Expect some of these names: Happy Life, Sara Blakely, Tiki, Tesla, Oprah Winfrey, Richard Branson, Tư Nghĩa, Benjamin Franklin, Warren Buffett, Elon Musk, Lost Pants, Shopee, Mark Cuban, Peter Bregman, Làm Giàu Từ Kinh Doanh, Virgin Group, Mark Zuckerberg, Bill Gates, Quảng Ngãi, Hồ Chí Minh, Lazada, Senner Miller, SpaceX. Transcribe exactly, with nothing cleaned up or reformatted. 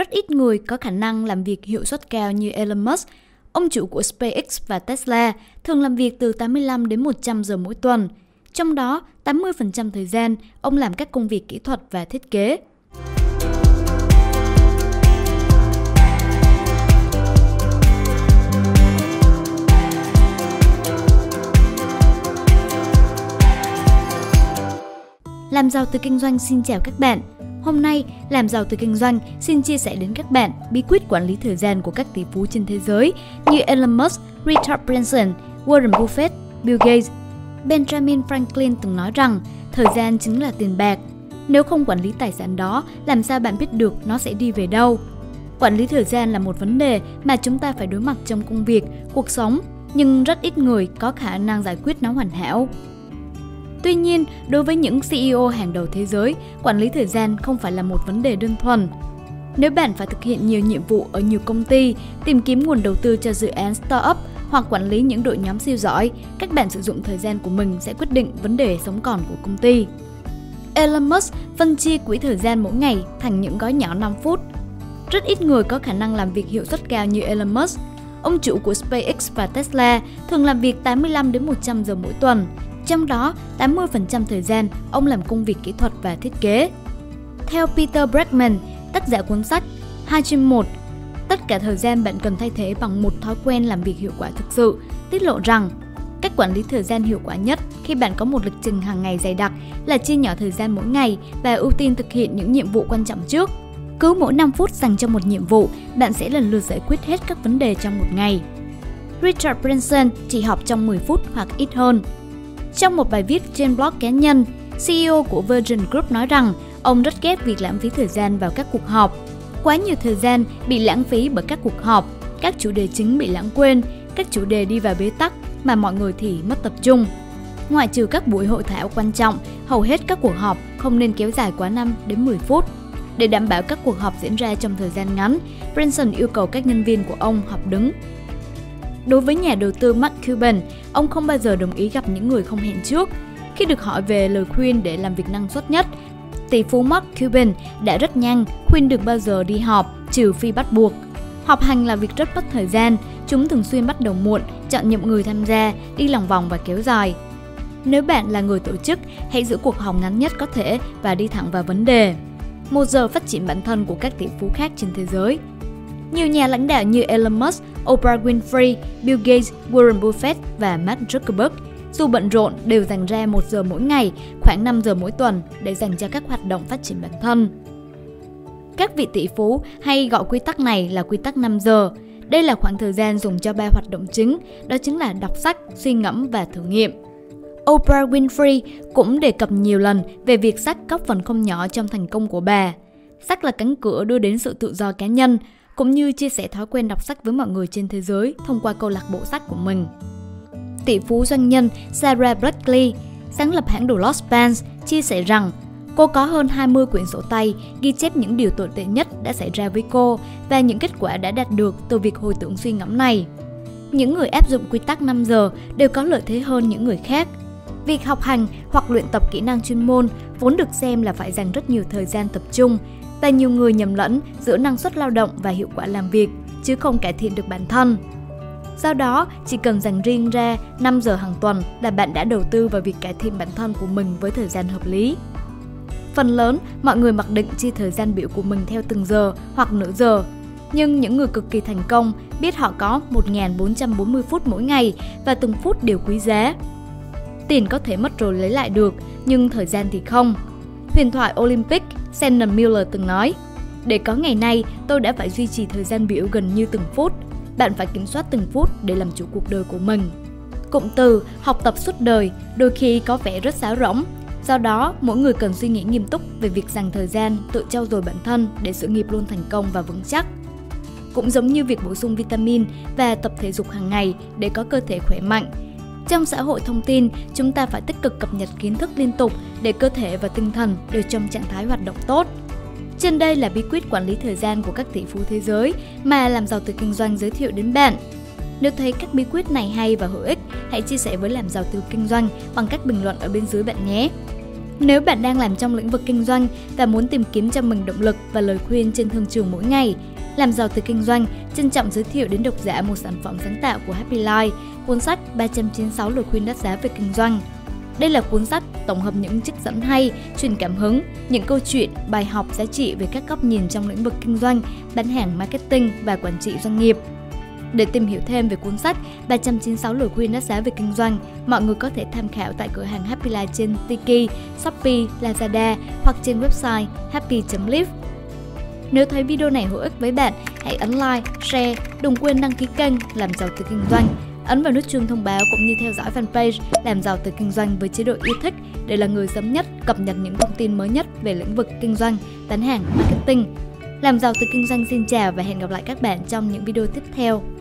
Rất ít người có khả năng làm việc hiệu suất cao như Elon Musk. Ông chủ của SpaceX và Tesla thường làm việc từ tám mươi lăm đến một trăm giờ mỗi tuần. Trong đó, tám mươi phần trăm thời gian, ông làm các công việc kỹ thuật và thiết kế. Làm giàu từ kinh doanh xin chào các bạn. Hôm nay, Làm giàu từ kinh doanh xin chia sẻ đến các bạn bí quyết quản lý thời gian của các tỷ phú trên thế giới như Elon Musk, Richard Branson, Warren Buffett, Bill Gates. Benjamin Franklin từng nói rằng thời gian chính là tiền bạc. Nếu không quản lý tài sản đó, làm sao bạn biết được nó sẽ đi về đâu? Quản lý thời gian là một vấn đề mà chúng ta phải đối mặt trong công việc, cuộc sống, nhưng rất ít người có khả năng giải quyết nó hoàn hảo. Tuy nhiên, đối với những xê i ô hàng đầu thế giới, quản lý thời gian không phải là một vấn đề đơn thuần. Nếu bạn phải thực hiện nhiều nhiệm vụ ở nhiều công ty, tìm kiếm nguồn đầu tư cho dự án startup hoặc quản lý những đội nhóm siêu giỏi, cách bạn sử dụng thời gian của mình sẽ quyết định vấn đề sống còn của công ty. Elon Musk phân chia quỹ thời gian mỗi ngày thành những gói nhỏ năm phút. Rất ít người có khả năng làm việc hiệu suất cao như Elon Musk. Ông chủ của SpaceX và Tesla thường làm việc tám mươi lăm đến một trăm giờ mỗi tuần. Trong đó, tám mươi phần trăm thời gian ông làm công việc kỹ thuật và thiết kế. Theo Peter Bregman, tác giả cuốn sách hai trên một, tất cả thời gian bạn cần thay thế bằng một thói quen làm việc hiệu quả thực sự, tiết lộ rằng cách quản lý thời gian hiệu quả nhất khi bạn có một lịch trình hàng ngày dày đặc là chia nhỏ thời gian mỗi ngày và ưu tiên thực hiện những nhiệm vụ quan trọng trước. Cứ mỗi năm phút dành cho một nhiệm vụ, bạn sẽ lần lượt giải quyết hết các vấn đề trong một ngày. Richard Branson chỉ họp trong mười phút hoặc ít hơn. Trong một bài viết trên blog cá nhân, xê i ô của Virgin Group nói rằng ông rất ghét việc lãng phí thời gian vào các cuộc họp. Quá nhiều thời gian bị lãng phí bởi các cuộc họp, các chủ đề chính bị lãng quên, các chủ đề đi vào bế tắc mà mọi người thì mất tập trung. Ngoại trừ các buổi hội thảo quan trọng, hầu hết các cuộc họp không nên kéo dài quá năm đến mười phút. Để đảm bảo các cuộc họp diễn ra trong thời gian ngắn, Branson yêu cầu các nhân viên của ông họp đứng. Đối với nhà đầu tư Mark Cuban, ông không bao giờ đồng ý gặp những người không hẹn trước. Khi được hỏi về lời khuyên để làm việc năng suất nhất, tỷ phú Mark Cuban đã rất nhanh khuyên đừng bao giờ đi họp, trừ phi bắt buộc. Họp hành là việc rất mất thời gian, chúng thường xuyên bắt đầu muộn, chọn nhầm người tham gia, đi lòng vòng và kéo dài. Nếu bạn là người tổ chức, hãy giữ cuộc họp ngắn nhất có thể và đi thẳng vào vấn đề. Một giờ phát triển bản thân của các tỷ phú khác trên thế giới. Nhiều nhà lãnh đạo như Elon Musk, Oprah Winfrey, Bill Gates, Warren Buffett và Mark Zuckerberg dù bận rộn đều dành ra một giờ mỗi ngày, khoảng năm giờ mỗi tuần để dành cho các hoạt động phát triển bản thân. Các vị tỷ phú hay gọi quy tắc này là quy tắc năm giờ. Đây là khoảng thời gian dùng cho ba hoạt động chính, đó chính là đọc sách, suy ngẫm và thử nghiệm. Oprah Winfrey cũng đề cập nhiều lần về việc sách góp phần không nhỏ trong thành công của bà. Sách là cánh cửa đưa đến sự tự do cá nhân, cũng như chia sẻ thói quen đọc sách với mọi người trên thế giới thông qua câu lạc bộ sách của mình. Tỷ phú doanh nhân Sara Blakely, sáng lập hãng đồ Lost Pants, chia sẻ rằng cô có hơn hai mươi quyển sổ tay ghi chép những điều tồi tệ nhất đã xảy ra với cô và những kết quả đã đạt được từ việc hồi tưởng suy ngẫm này. Những người áp dụng quy tắc năm giờ đều có lợi thế hơn những người khác. Việc học hành hoặc luyện tập kỹ năng chuyên môn vốn được xem là phải dành rất nhiều thời gian tập trung và nhiều người nhầm lẫn giữa năng suất lao động và hiệu quả làm việc, chứ không cải thiện được bản thân. Do đó, chỉ cần dành riêng ra năm giờ hàng tuần là bạn đã đầu tư vào việc cải thiện bản thân của mình với thời gian hợp lý. Phần lớn, mọi người mặc định chia thời gian biểu của mình theo từng giờ hoặc nửa giờ. Nhưng những người cực kỳ thành công biết họ có một nghìn bốn trăm bốn mươi phút mỗi ngày và từng phút đều quý giá. Tiền có thể mất rồi lấy lại được, nhưng thời gian thì không. Huyền thoại Olympic Senner Miller từng nói, để có ngày nay, tôi đã phải duy trì thời gian biểu gần như từng phút. Bạn phải kiểm soát từng phút để làm chủ cuộc đời của mình. Cụm từ học tập suốt đời đôi khi có vẻ rất sáo rỗng. Do đó, mỗi người cần suy nghĩ nghiêm túc về việc dành thời gian tự trau dồi bản thân để sự nghiệp luôn thành công và vững chắc. Cũng giống như việc bổ sung vitamin và tập thể dục hàng ngày để có cơ thể khỏe mạnh. Trong xã hội thông tin, chúng ta phải tích cực cập nhật kiến thức liên tục để cơ thể và tinh thần đều trong trạng thái hoạt động tốt. Trên đây là bí quyết quản lý thời gian của các tỷ phú thế giới mà Làm Giàu Từ Kinh Doanh giới thiệu đến bạn. Nếu thấy các bí quyết này hay và hữu ích, hãy chia sẻ với Làm Giàu Từ Kinh Doanh bằng cách bình luận ở bên dưới bạn nhé. Nếu bạn đang làm trong lĩnh vực kinh doanh và muốn tìm kiếm cho mình động lực và lời khuyên trên thương trường mỗi ngày, Làm giàu từ kinh doanh trân trọng giới thiệu đến độc giả một sản phẩm sáng tạo của Happy Life, cuốn sách ba trăm chín mươi sáu lời khuyên đắt giá về kinh doanh. Đây là cuốn sách tổng hợp những trích dẫn hay, truyền cảm hứng, những câu chuyện, bài học giá trị về các góc nhìn trong lĩnh vực kinh doanh, bán hàng, marketing và quản trị doanh nghiệp. Để tìm hiểu thêm về cuốn sách ba trăm chín mươi sáu lời khuyên đắt giá về kinh doanh, mọi người có thể tham khảo tại cửa hàng Happy Life trên Tiki, Shopee, Lazada hoặc trên website happy chấm life. Nếu thấy video này hữu ích với bạn, hãy ấn like, share, đừng quên đăng ký kênh Làm giàu từ kinh doanh, ấn vào nút chuông thông báo cũng như theo dõi fanpage Làm giàu từ kinh doanh với chế độ yêu thích để là người sớm nhất cập nhật những thông tin mới nhất về lĩnh vực kinh doanh, bán hàng, marketing. Làm giàu từ kinh doanh xin chào và hẹn gặp lại các bạn trong những video tiếp theo.